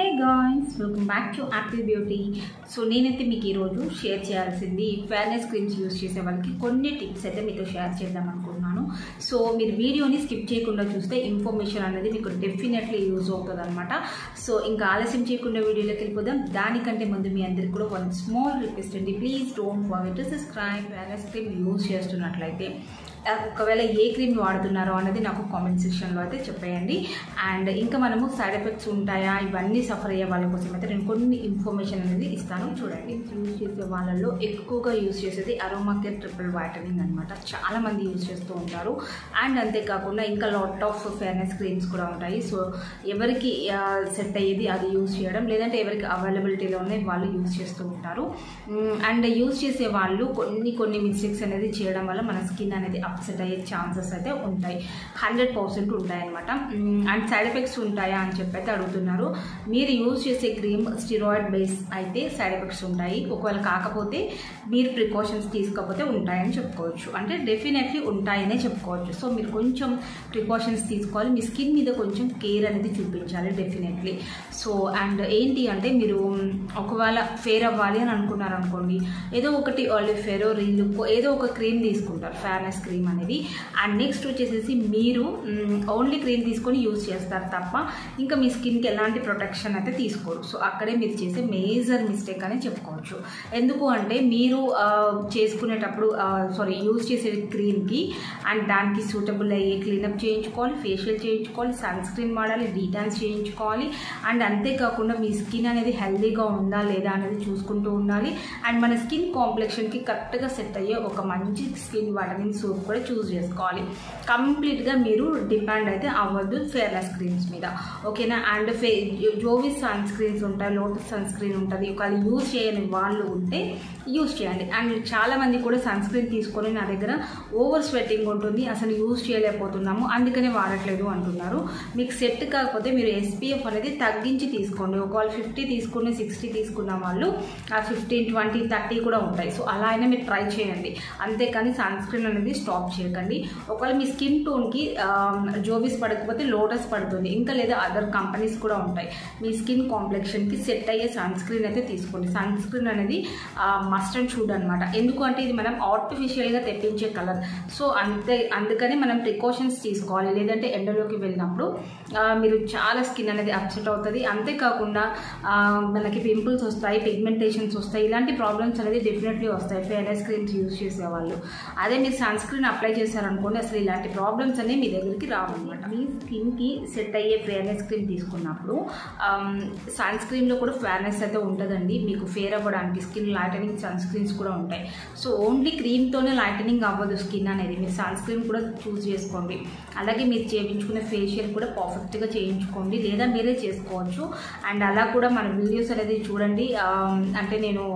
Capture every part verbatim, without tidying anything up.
Hey guys, welcome back to Apple beauty. So నేనైతే మీకు ఈరోజు షేర్ చేయాల్సింది ఫేర్నెస్ క్రీమ్స్ యూజ్ చేసే వాళ్ళకి కొన్ని టిప్స్ అయితే మీతో షేర్ చేద్దాం అనుకుంటున్నాను. సో మీరు వీడియోని స్కిప్ చేయకుండా చూస్తే ఇన్ఫర్మేషన్ అనేది మీకు డెఫినెట్లీ యూజ్ అవుతుంది అనమాట. సో ఇంకా ఆలస్యం చేయకుండా వీడియోలోకి వెళ్ళిపోదాం. దానికంటే ముందు మీ అందరికీ కూడా వన్ స్మాల్ రిక్వెస్ట్ అండి, please don't forget to subscribe. Fairness cream use చేస్తున్నట్లయితే ఒకవేళ ఏ క్రీమ్ వాడుతున్నారో అనేది నాకు కామెంట్ సెక్షన్లో అయితే చెప్పేయండి. అండ్ ఇంకా మనము సైడ్ ఎఫెక్ట్స్ ఉంటాయా, ఇవన్నీ సఫర్ అయ్యే వాళ్ళ కోసం అయితే నేను కొన్ని ఇన్ఫర్మేషన్ అనేది ఇస్తాను. చూడండి, యూజ్ చేసే వాళ్ళల్లో ఎక్కువగా యూజ్ చేసేది అరోమా కేర్ ట్రిపుల్ వైటనింగ్ అనమాట. చాలామంది యూజ్ చేస్తూ ఉంటారు. అండ్ అంతేకాకుండా ఇంకా లాట్ ఆఫ్ ఫేర్నెస్ క్రీమ్స్ కూడా ఉంటాయి. సో ఎవరికి సెట్ అయ్యేది అది యూజ్ చేయడం, లేదంటే ఎవరికి అవైలబిలిటీలో ఉన్నాయి వాళ్ళు యూజ్ చేస్తూ ఉంటారు. అండ్ యూజ్ చేసే వాళ్ళు కొన్ని కొన్ని మిస్టేక్స్ అనేది చేయడం వల్ల మన స్కిన్ అనేది అప్సెట్ అయ్యే ఛాన్సెస్ అయితే ఉంటాయి, హండ్రెడ్ పర్సెంట్ ఉంటాయన్నమాట. అండ్ సైడ్ ఎఫెక్ట్స్ ఉంటాయా అని చెప్పి అయితే అడుగుతున్నారు. మీరు యూజ్ చేసే క్రీమ్ స్టిరాయిడ్ బేస్ అయితే సైడ్ ఎఫెక్ట్స్ ఉంటాయి. ఒకవేళ కాకపోతే మీరు ప్రికాషన్స్ తీసుకోకపోతే ఉంటాయని చెప్పుకోవచ్చు. అంటే డెఫినెట్లీ ఉంటాయనే చెప్పుకోవచ్చు. సో మీరు కొంచెం ప్రికాషన్స్ తీసుకోవాలి, మీ స్కిన్ మీద కొంచెం కేర్ అనేది చూపించాలి డెఫినెట్లీ. సో అండ్ ఏంటి అంటే, మీరు ఒకవేళ ఫేర్ అవ్వాలి అని అనుకున్నారు అనుకోండి, ఏదో ఒకటి ఆలివ్ ఫేర్ రీల్ ఏదో ఒక క్రీమ్ తీసుకుంటారు, ఫేర్నెస్ క్రీమ్ అనేది. అండ్ నెక్స్ట్ వచ్చేసేసి మీరు ఓన్లీ క్రీమ్ తీసుకొని యూజ్ చేస్తారు తప్ప ఇంకా మీ స్కిన్కి ఎలాంటి ప్రొటెక్షన్ అయితే తీసుకోరు. సో అక్కడే మీరు చేసే మేజర్ మిస్టేక్ అని చెప్పుకోవచ్చు. ఎందుకు అంటే మీరు చేసుకునేటప్పుడు సారీ యూజ్ చేసే క్రీమ్కి అండ్ దానికి సూటబుల్ అయ్యే క్లీనప్ చేయించుకోవాలి, ఫేషియల్ చేయించుకోవాలి, సన్ స్క్రీన్ వాడాలి, డీటాన్స్ చేయించుకోవాలి. అండ్ అంతేకాకుండా మీ స్కిన్ అనేది హెల్దీగా ఉందా లేదా అనేది చూసుకుంటూ ఉండాలి. అండ్ మన స్కిన్ కాంప్లెక్షన్కి కరెక్ట్గా సెట్ అయ్యే ఒక మంచి స్కిన్ వైటనింగ్ సోప్ కూడా చూస్ చేసుకోవాలి. కంప్లీట్గా మీరు డిపెండ్ అయితే అవ్వద్దు ఫేర్నెస్ క్రీమ్స్ మీద, ఓకేనా. అండ్ ఫే జోవి సన్ స్క్రీన్స్ ఉంటాయి, లోటస్ సన్ స్క్రీన్ ఉంటుంది. ఒకవేళ యూజ్ చేయని వాళ్ళు ఉంటే యూజ్ చేయండి. అండ్ చాలామంది కూడా సన్ స్క్రీన్ తీసుకొని నా దగ్గర ఓవర్ స్వెట్టింగ్ ఉంటుంది, అసలు యూజ్ చేయలేకపోతున్నాము అందుకనే వాడట్లేదు అంటున్నారు. మీకు సెట్ కాకపోతే మీరు ఎస్పీఎఫ్ అనేది తగ్గించి తీసుకోండి. ఒకవేళ ఫిఫ్టీ తీసుకుని సిక్స్టీ తీసుకున్న వాళ్ళు ఆ ఫిఫ్టీన్ ట్వంటీ థర్టీ కూడా ఉంటాయి. సో అలా అయినా మీరు ట్రై చేయండి, అంతేకాని సన్ స్క్రీన్ అనేది స్టాప్ చేయకండి. ఒకవేళ మీ స్కిన్ టోన్కి జోబీస్ పడకపోతే లోటస్ పడుతుంది, ఇంకా లేదా అదర్ కంపెనీస్ కూడా ఉంటాయి. మీ స్కిన్ కాంప్లెక్షన్కి సెట్ అయ్యే సన్ స్క్రీన్ అయితే తీసుకోండి. సన్ స్క్రీన్ అనేది మస్ట్ అండ్ షుడ్ అనమాట. ఎందుకంటే ఇది మనం ఆర్టిఫిషియల్గా తెప్పించే కలర్. సో అంతే, అందుకని మనం ప్రికాషన్స్ తీసుకోవాలి. లేదంటే ఎండలోకి వెళ్ళినప్పుడు మీరు చాలా స్కిన్ అనేది అప్సెట్ అవుతుంది. అంతేకాకుండా మనకి పింపుల్స్ వస్తాయి, పిగ్మెంటేషన్స్ వస్తాయి, ఇలాంటి ప్రాబ్లమ్స్ అనేది డెఫినెట్లీ వస్తాయి ఫేర్నెస్ క్రీమ్స్ యూజ్ చేసేవాళ్ళు. అదే మీరు సన్ స్క్రీన్ అప్లై చేశారనుకోండి, అసలు ఇలాంటి ప్రాబ్లమ్స్ అనేవి మీ దగ్గరికి రావన్నమాట. మీ స్కిన్కి సెట్ అయ్యే ఫేర్నెస్ క్రీమ్ తీసుకున్నప్పుడు సన్ స్క్రీన్లో కూడా ఫేర్నెస్ అయితే ఉంటుందండి. మీకు ఫేర్ అవ్వడానికి స్కిన్ లైటనింగ్ సన్ స్క్రీన్స్ కూడా ఉంటాయి. సో ఓన్లీ క్రీమ్తోనే లైటనింగ్ అవ్వదు స్కిన్ అనేది. మీరు సన్ స్క్రీన్ కూడా చూస్ చేసుకోండి. అలాగే మీరు చేయించుకునే ఫేషియల్ కూడా పర్ఫెక్ట్గా చేయించుకోండి, లేదా మీరే చేసుకోవచ్చు. అండ్ అలా కూడా మన వీడియోస్ అనేది చూడండి. అంటే నేను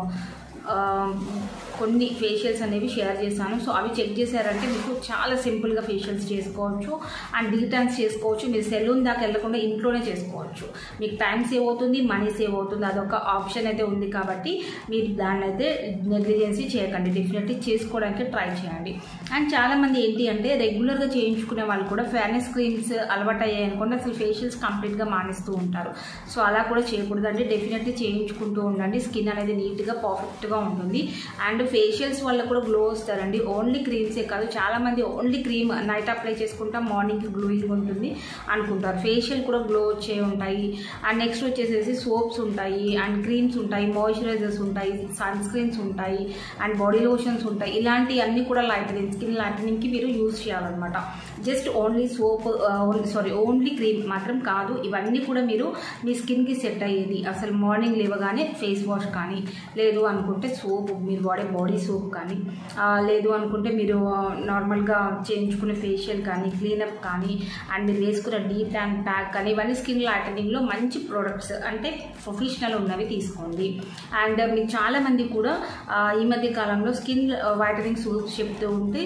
కొన్ని ఫేషియల్స్ అనేవి షేర్ చేశాను. సో అవి చెక్ చేశారంటే మీకు చాలా సింపుల్గా ఫేషియల్స్ చేసుకోవచ్చు అండ్ డీటాన్స్ చేసుకోవచ్చు. మీరు సెలూన్ దాకా వెళ్ళకుండా ఇంట్లోనే చేసుకోవచ్చు. మీకు టైం సేవ్ అవుతుంది, మనీ సేవ్ అవుతుంది, అదొక ఆప్షన్ అయితే ఉంది. కాబట్టి మీరు దాన్ని అయితే నెగ్లిజెన్సీ చేయకండి, డెఫినెట్లీ చేసుకోవడానికి ట్రై చేయండి. అండ్ చాలామంది ఏంటి అంటే రెగ్యులర్గా చేయించుకునే వాళ్ళు కూడా ఫేర్నెస్ క్రీమ్స్ అలవాటు అయ్యాయి అనుకోండి, అసలు ఫేషియల్స్ కంప్లీట్గా మానేస్తూ ఉంటారు. సో అలా కూడా చేయకూడదండి, డెఫినెట్లీ చేయించుకుంటూ ఉండండి. స్కిన్ అనేది నీట్గా పర్ఫెక్ట్గా ఉంటుంది. అండ్ ఫేషియల్స్ వల్ల కూడా గ్లో వస్తారండి. ఓన్లీ క్రీమ్సే కాదు, చాలామంది ఓన్లీ క్రీమ్ నైట్ అప్లై చేసుకుంటాం, మార్నింగ్కి గ్లోయింగ్ ఉంటుంది అనుకుంటారు. ఫేషియల్ కూడా గ్లో వచ్చే ఉంటాయి. అండ్ నెక్స్ట్ వచ్చేసేసి సోప్స్ ఉంటాయి, అండ్ క్రీమ్స్ ఉంటాయి, మాయిశ్చరైజర్స్ ఉంటాయి, సన్ స్క్రీన్స్ ఉంటాయి, అండ్ బాడీ లోషన్స్ ఉంటాయి. ఇలాంటి అన్నీ కూడా లైటనింగ్ స్కిన్ లైటనింగ్కి మీరు యూజ్ చేయాలన్నమాట. Just only soap sorry only cream మాత్రం కాదు. ఇవన్నీ కూడా మీరు మీ స్కిన్కి సెట్ అయ్యేది. అసలు మార్నింగ్ లేవగానే ఫేస్ వాష్ కానీ, లేదు అనుకుంటే సోప్ మీరు వాడే బాడీ సోప్ కానీ, లేదు అనుకుంటే మీరు నార్మల్గా చేయించుకునే ఫేషియల్ కానీ, క్లీనప్ కానీ, అండ్ మీరు వేసుకునే డీప్ ట్యాన్ ప్యాక్ కానీ, ఇవన్నీ స్కిన్ లైటనింగ్లో మంచి ప్రోడక్ట్స్ అంటే ప్రొఫెషనల్ ఉన్నవి తీసుకోండి. అండ్ మీరు చాలామంది కూడా ఈ మధ్య కాలంలో స్కిన్ వైటనింగ్ సోప్స్ చెప్తూ ఉంటే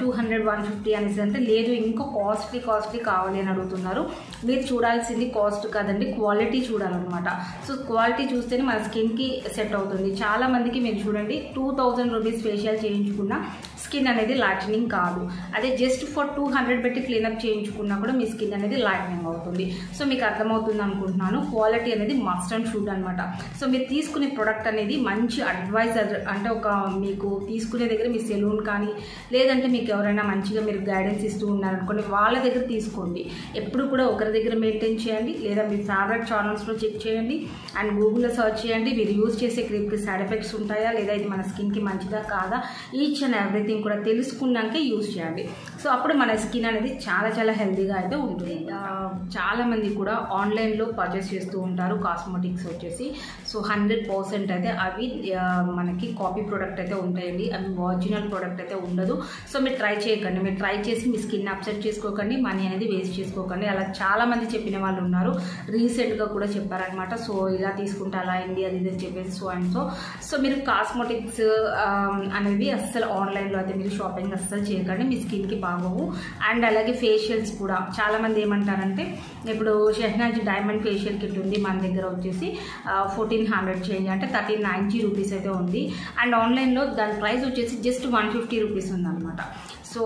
టూ హండ్రెడ్ వన్ ఫిఫ్టీ అనేసి అంటే లేదు, ఇంకా కాస్ట్లీ కాస్ట్లీ కావాలి అని అడుగుతున్నారు. మీరు చూడాల్సింది కాస్ట్ కాదండి, క్వాలిటీ చూడాలన్నమాట. సో క్వాలిటీ చూస్తేనే మన స్కిన్కి సెట్ అవుతుంది. చాలామందికి మీరు చూడండి, టూ థౌజండ్ రూపీస్ ఫేషియల్ చేయించుకున్న skin అనేది lightening కాదు అదే just for two hundred పెట్టి clean up చేయించుకున్నా కూడా మీ skin అనేది lightening అవుతుంది సో మీకు అర్థమవుతుంది అనుకుంటున్నాను quality అనేది must and should అన్నమాట సో మీరు తీసుకునే product అనేది మంచి advisor అంటే ఒక మీకు తీసుకునే దగ్గర మీ salon కానీ లేదంటే మీకు ఎవరైనా మంచిగా మీరు guidance ఇస్తూ ఉన్నారు అనుకోండి వాళ్ళ దగ్గర తీసుకోండి ఎప్పుడు కూడా ఒకరి దగ్గర మెయింటైన్ చేయండి లేదా మీ favorite channels లో చెక్ చేయండి and Google లో search చేయండి మీరు యూస్ చేసే cream కి side effects ఉంటాయా లేదా ఇది మన skin కి మంచిదా కాదా each and everything కూడా తెలుసుకున్నాకే యూస్ చేయండి సో అప్పుడు మన స్కిన్ అనేది చాలా చాలా హెల్తీగా అయితే ఉంటుంది చాలా మంది కూడా ఆన్లైన్ లో పర్చేస్ చేస్తూ ఉంటారు కాస్మెటిక్స్ వచ్చేసి సో one hundred percent అయితే అవి మనకి కాపీ ప్రొడక్ట్ అయితే ఉంటాయండి అది ఒరిజినల్ ప్రొడక్ట్ అయితే ఉండదు సో మీరు ట్రై చేయకండి మీరు ట్రై చేసి మీ స్కిన్ అప్సెట్ చేసుకోకండి మనీ అనేది వేస్ట్ చేసుకోకండి అలా చాలా మంది చెప్పిన వాళ్ళు ఉన్నారు రీసెంట్ గా కూడా చెప్పారన్నమాట సో ఇలా తీసుకుంటా అలా అయింది అది ఇది చెప్పేసి సో అండ్ సో సో మీరు కాస్మెటిక్స్ అనేది అస్సలు ఆన్లైన్ లో అయితే మీరు షాపింగ్ అస్సలు చేయకండి మీ స్కిన్ కి బాగోవు అండ్ అలాగే ఫేషియల్స్ కూడా చాలా మంది ఏమంటారంటే ఇప్పుడు షెహనాజ్ డైమండ్ ఫేషియల్ కిట్ ఉంది మన దగ్గర వచ్చేసి ఫోర్టీన్ హండ్రెడ్ చేంజ్ అంటే థర్టీన్ నైన్టీ రూపీస్ అయితే ఉంది అండ్ ఆన్లైన్లో దాని ప్రైస్ వచ్చేసి జస్ట్ వన్ ఫిఫ్టీ రూపీస్ ఉందన్నమాట సో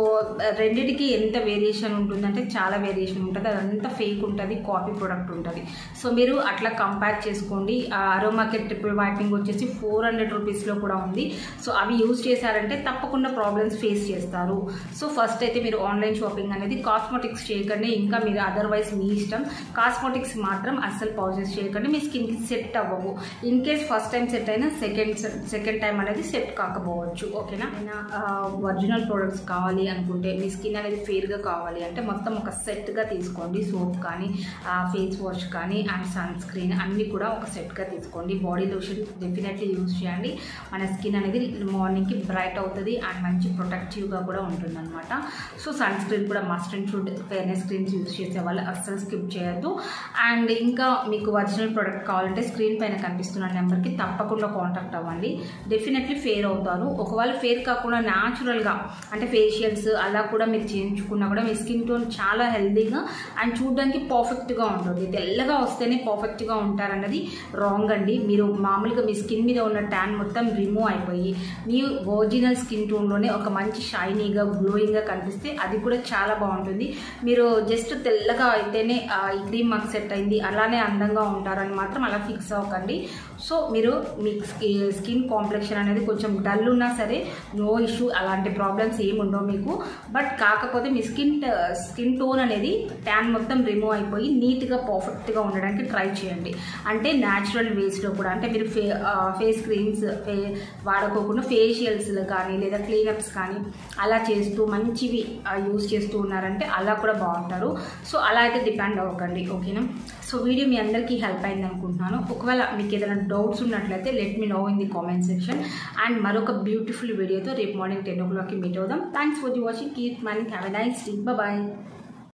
రెండిటికి ఎంత వేరియేషన్ ఉంటుందంటే చాలా వేరియేషన్ ఉంటుంది అదంతా ఫేక్ ఉంటుంది కాపీ ప్రోడక్ట్ ఉంటుంది సో మీరు అట్లా కంపేర్ చేసుకోండి అరోమాకెట్ ట్రిపుల్ వైట్నింగ్ వచ్చేసి ఫోర్ హండ్రెడ్ రూపీస్లో కూడా ఉంది సో అవి యూజ్ చేశారంటే తప్పకుండా ప్రాబ్లమ్స్ ఫేస్ చేస్తారు సో ఫస్ట్ అయితే మీరు ఆన్లైన్ షాపింగ్ అనేది కాస్మెటిక్స్ చేయకండి ఇంకా మీరు అదర్వైజ్ మీ ఇష్టం కాస్మెటిక్స్ మాత్రం అస్సలు పర్చేస్ చేయకండి మీ స్కిన్కి సెట్ అవ్వవు in case first time set అయినా సెకండ్ సెకండ్ టైం అనేది సెట్ కాకపోవచ్చు ఓకేనా ఒరిజినల్ ప్రోడక్ట్స్ కావాలి అనుకుంటే మీ స్కిన్ అనేది ఫేర్గా కావాలి అంటే మొత్తం ఒక సెట్గా తీసుకోండి సోప్ కానీ ఫేస్ వాష్ కానీ అండ్ సన్ స్క్రీన్ అన్నీ కూడా ఒక సెట్గా తీసుకోండి బాడీ లోషన్ డెఫినెట్లీ యూజ్ చేయండి మన స్కిన్ అనేది మార్నింగ్కి బ్రైట్ అవుతుంది అండ్ మంచి ప్రొటెక్టివ్గా కూడా ఉంటుంది అనమాట సో సన్ స్క్రీన్ కూడా must and should fairness creams use చేసే వాళ్ళు అస్సలు స్కిప్ చేయొద్దు అండ్ ఇంకా మీకు ఒరిజినల్ ప్రోడక్ట్ కావాలంటే స్క్రీన్ పైన కనిపిస్తున్న నెంబర్కి తప్పకుండా కాంటాక్ట్ అవ్వండి డెఫినెట్లీ ఫేర్ అవుతారు ఒకవేళ ఫేర్ కాకుండా న్యాచురల్గా అంటే ఫేషియల్ అలా కూడా మీరు చేయించుకున్నా కూడా మీ స్కిన్ టోన్ చాలా హెల్దీగా అండ్ చూడడానికి పర్ఫెక్ట్గా ఉంటుంది తెల్లగా వస్తేనే పర్ఫెక్ట్గా ఉంటారన్నది రాంగ్ అండి మీరు మామూలుగా మీ స్కిన్ మీద ఉన్న ట్యాన్ మొత్తం రిమూవ్ అయిపోయి మీ ఒరిజినల్ స్కిన్ టోన్లోనే ఒక మంచి షైనీగా గ్లోయింగ్గా కనిపిస్తే అది కూడా చాలా బాగుంటుంది మీరు జస్ట్ తెల్లగా అయితేనే ఈ క్రీమ్ మాకు సెట్ అయింది అలానే అందంగా ఉంటారని మాత్రం అలా ఫిక్స్ అవ్వకండి సో మీరు మీ స్కిన్ కాంప్లెక్షన్ అనేది కొంచెం డల్ ఉన్నా సరే నో ఇష్యూ అలాంటి ప్రాబ్లమ్స్ ఏమి ఉండవు మీకు బట్ కాకపోతే మీ స్కిన్ స్కిన్ టోన్ అనేది ట్యాన్ మొత్తం రిమూవ్ అయిపోయి నీట్గా పర్ఫెక్ట్గా ఉండడానికి ట్రై చేయండి అంటే న్యాచురల్ వేస్లో కూడా అంటే మీరు ఫే ఫేస్ క్రీమ్స్ ఫే వాడుకోకుండా ఫేషియల్స్ కానీ లేదా క్లీనప్స్ కానీ అలా చేస్తూ మంచివి యూజ్ చేస్తూ ఉన్నారంటే అలా కూడా బాగుంటారు సో అలా అయితే డిపెండ్ అవ్వకండి ఓకేనా సో వీడియో మీ అందరికీ హెల్ప్ అయింది అనుకుంటున్నాను ఒకవేళ మీకు ఏదైనా డౌట్స్ ఉన్నట్లయితే let me know in the comment section and మరొక బ్యూటిఫుల్ వీడియోతో రేపు మార్నింగ్ టెన్ ఓ క్లాక్కి మీట్ అవుదాం thanks for watching. Keep smiling. Have a nice day. Bye bye.